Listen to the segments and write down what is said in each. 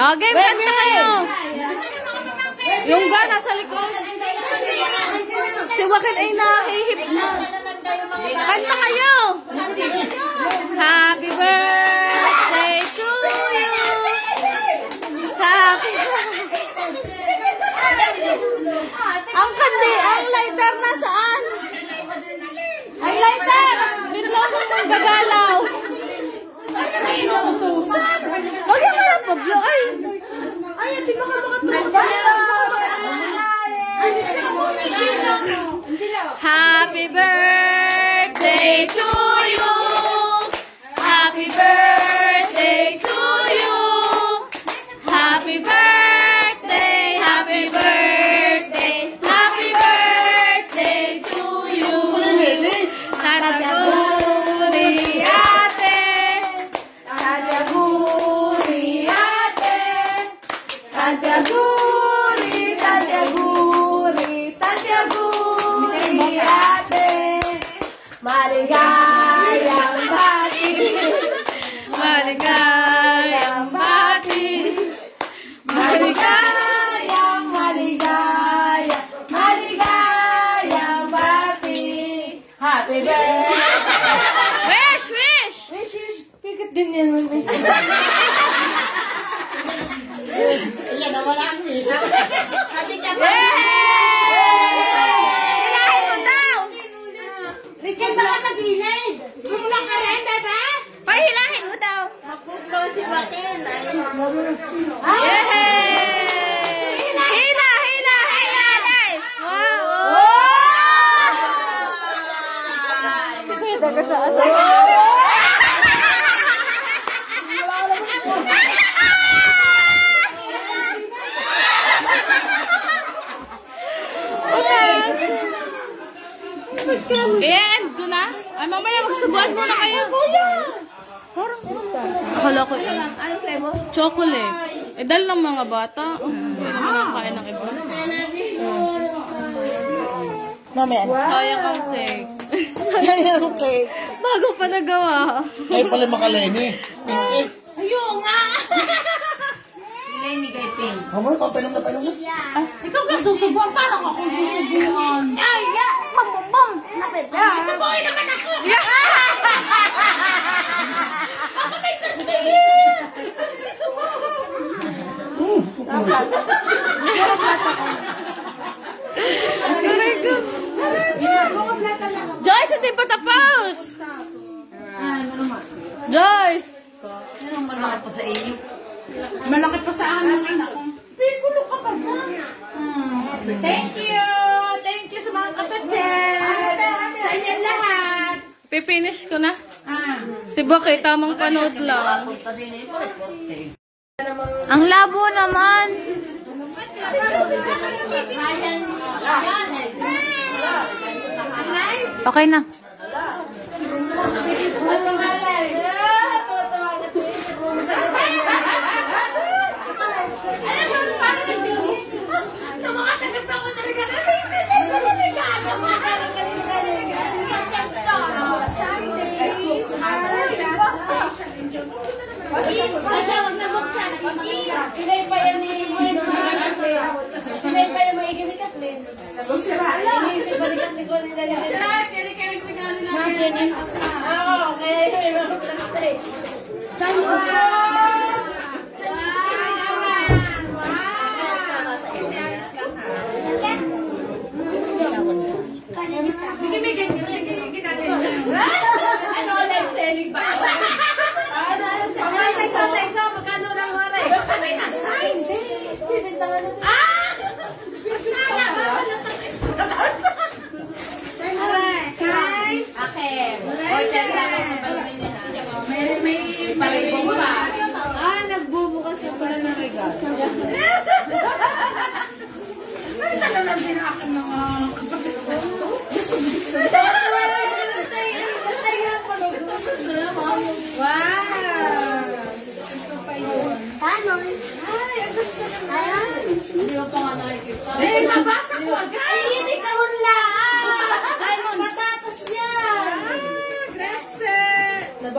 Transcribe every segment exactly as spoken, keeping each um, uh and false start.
Okay, basta kayo. Yung gana sa likod. Si Joaquin ay nahihip. Kanta kayo! Happy birthday to you! Happy birthday! Ang kandi, ang lighter nasaan? Ang lighter! Binulaw mo mong gagalaw! Huwag yung harap mo, Blo! Ay! Ay, hindi ko ka makatulog! Happy birthday to you! Happy birthday to you! Happy birthday! Happy birthday! Happy birthday to you! Tatago! Maligayang bati, maligayang bati, maligayang, maligayang, maligayang bati. Happy birthday! Wish, wish! Wish, wish! Pikat din yan. Ayan na, wala ang wish. Happy ka ba? Richard, baka sa gilid. Sumula ka rin, bebe. Pahilahin mo daw. Nakuklo si Joaquin. Yehey! Hila, hila, hila, hila. Wow! Sigurita ka sa asawa. Eh, doon na. Ay, mamaya magsabuan muna kayo. Parang punta. Akala ko yun. Ano flavor? Chocolate. Eh, dahil ng mga bata. Hindi naman nakakain ng iba. Mamaya. Sayang ang cake. Sayang ang cake. Bago pa nagawa. Ay, pala makaleni. Ayun nga. Leni kay Ping. Mamaya, kapainong na painong na. Ay, ikaw ka susubuan. Parang ako susubuan. Ay, ya. Subuhin naman ako! Ako may natigil! Joyce, hindi pa tapos! Joyce! Malaki pa sa iyo. Malaki pa sa anak. Pikulo ka pa dyan. Thank you! Thank you sa mga kapatid! Pipinish ko na. Ah. Si Boke, tamang panood lang. Ang labo naman. Okay na.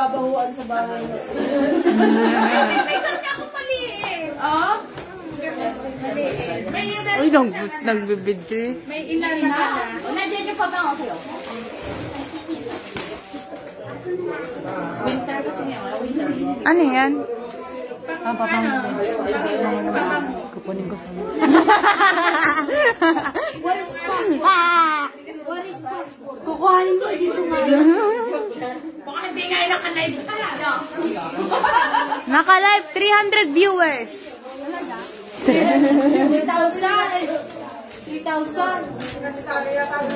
Babahuan sa bahay. May pagkat ako maliit. Oh? Maliit. May yun na rin. 낭, 낭비비지. Ano yan? Ah, papamili. Kukunin ko sa'yo. What is possible? What is possible? Kukuhanin ko dito ngayon. Baka hindi nga yung naka-live ka. Naka-live, three hundred viewers. three thousand. three thousand. Nagsasali na tayo.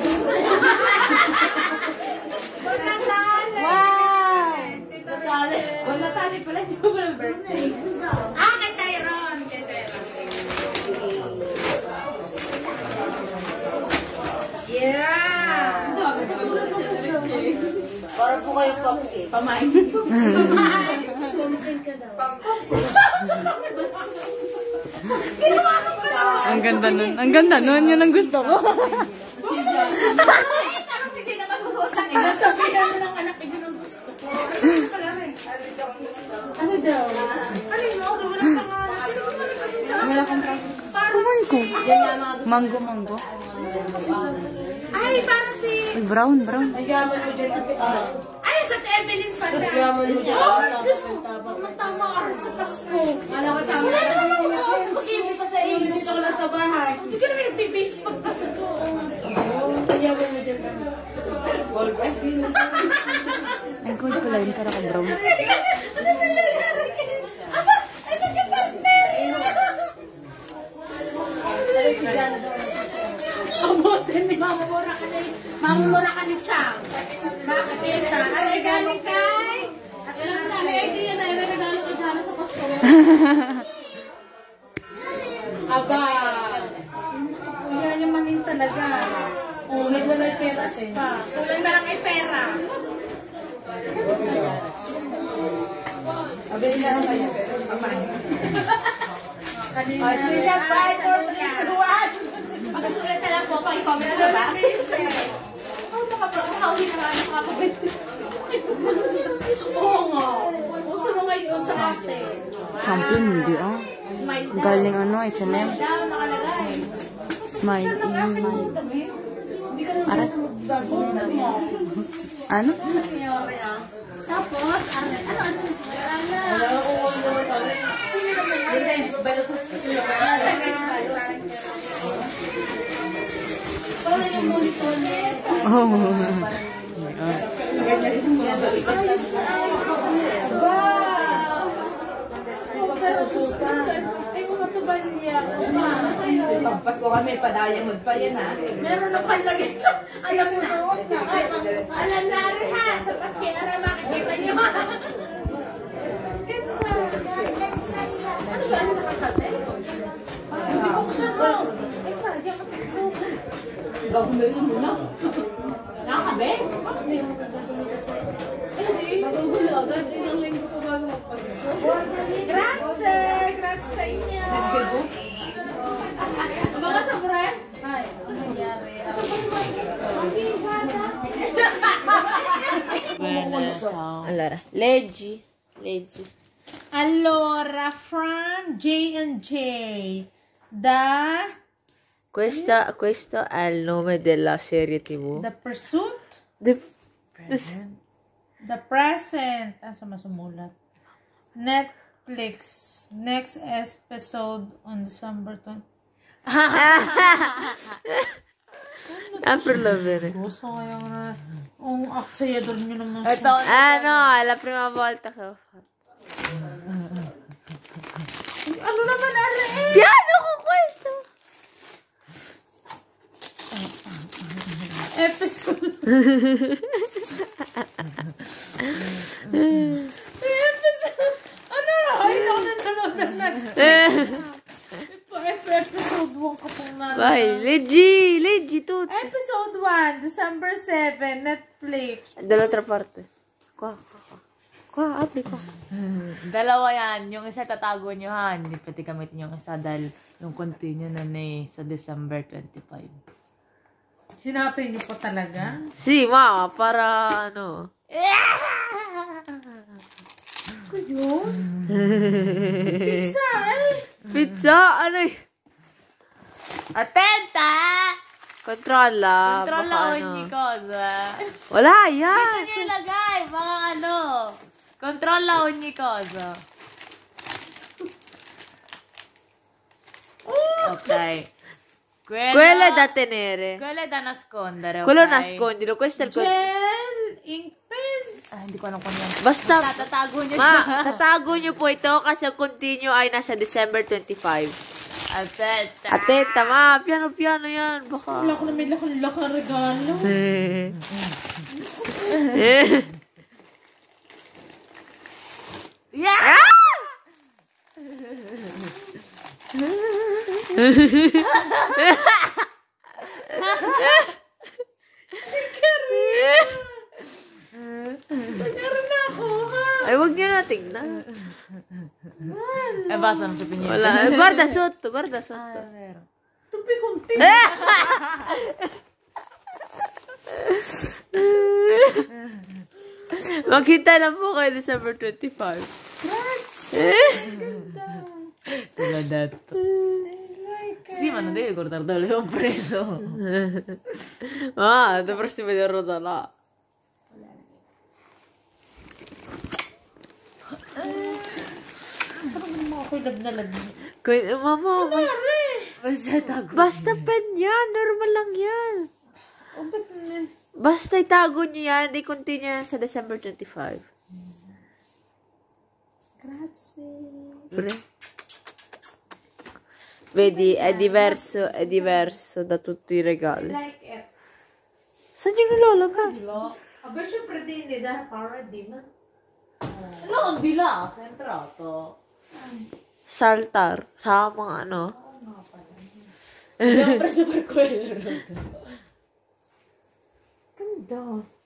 Nagsasali. Wow. Nagsasali. Nagsasali pala yung birthday. Ah, kay Tyron. Kay Tyron. Yeah. Para po kayo pamain. Pamain. Pamain. Kumain ka daw. Ang ganda nun. Ang ganda nun. Yun ang gusto ko. Si John. Hindi na masusuot sa akin. Nasabihan mo ng anak. Yun ang gusto ko. Ano daw? Ano daw? Wala kang pangalan. Sino ko malikasin sa akin? Wala kang pangalan. Mango. Mango. Ay, parang si... Brown, brown. Ay, sa Evelyn pa na. Oh, Diyos mo. Matama ka sa Pasko. Wala ka tama. Wala naman mo. Pag-ibig pa sa iyo. Gusto ko lang sa bahay. Hindi ka naman nagbibihis pag Pasko. Ayawan mo dyan. Ay, kulit ko lang yung para kang brown. Ano ba nangyari ka? Ay, nagkapatner! Ay, si Jana daw. Mamumura ka ni, mamumura ka ni Chang. Bakit yun, Chang? Ang regalo kay? Alam na, may idea na yun ang regalo ko dyan sa Pasko. Aba. Kaya yamanin talaga. O, may wala yung pera pa. Kulang na lang ay pera. Abi, hindi na tayo. Amay. Special prize for three to one. Pagkasulat na lang po, pakicomment na ba? Oh, makakauhin na lang, makakabibsip. Oo nga. Puso mo ngayon ko sa ate. Champion, hindi ah. Galing ano, H and M. Smile. Smile. Arat. Ano? Tapos, ano? Ano? Wala ko kung ano ito. Hindi, balot. Oh. Pagpasko kami, padayang magpayan ha. Meron na palagay sa... Alam na rin ha. Sa Paske na rin makikita niyo. Ano ba? Ano nakakate? Hindi ko kusan mo. Ay, sarili ako. Gagawin mo muna. Nakakabe? Hindi mo kasi. Magugulo agad. Ilang linggo ko bago magpasko. Grazie! Grazie sa inyo! Nagkibo? Mga sabret? Ay, ano nangyari? Allora, leggi. Leggi. Allora, from J and J. Da... Questa, questo è il nome della serie tv. The Pursuit? The Present. The Present. Ah, sumasumulat. Netflix. Next episode on December twentieth. Aprirlo bene. Gusto kaya ko na. Ang aksayador nyo naman. Ah, no. La prima volta che ho fatto. Ano naman, Ari? Piano ko questo. Episode. Episode. Ano na? Ay, ako nanonood na natin. Episode one ka pong nanonood. Ay, leggi, leggi tutto. Episode one, December seventh, Netflix. Dall'altra parte. Qua, qua, qua. Qua, apri ko. Dalawa yan. Yung isa tatago nyo ha. Hindi pati gamitin yung isa dahil yung continue na na sa December twenty-fifth. Hinatay niyo po talaga? Si, ma, para ano? Kayo? Pizza, eh? Pizza, ano eh? Attenta! Controlla. Controlla o ano. Hindi cosa. Wala, yan. Dito nyo ilagay. Baka ano. Controlla o hindi cosa. Ok. Quello, quello è da tenere. Quello è da nascondere, quello okay. Nascondilo, questo è il gel ink pen. Ah, hindi ko alam kung yan. Basta, Basta tatago nyo ma, tatago nyo po ito kasi ang continue ay nasa December twenty-five. Attenta. Attenta, ma. Piano piano yan. Baka. Wala ko na may lakang-lakang regalo. Eh. Eh. Yeah! Senyora na ako, ha? Ay, huwag nyo na tignan. Ay, basa naman sa pinyo. Wala. Guarda sotto, guarda sotto. Ah, vero. Tupi contigo. Magkita lang po kayo December twenty-five. Grazie. Ang ganda. Te l'ho detto. Sì, ma non devi guardare dove l'ho preso. Ah, dovresti vederlo da là. Mama, basta pen yan. Normal lang yan. Basta itago nyo yan. They continue yan sa December twenty-five. Grazie. Vedi, è diverso, è diverso da tutti i regali. Saggino lolo, cavolo. Adesso pretende da paradigma. No, di là, sei entrato. Saltar, sa mga ano. L'ho preso per quello. Che do?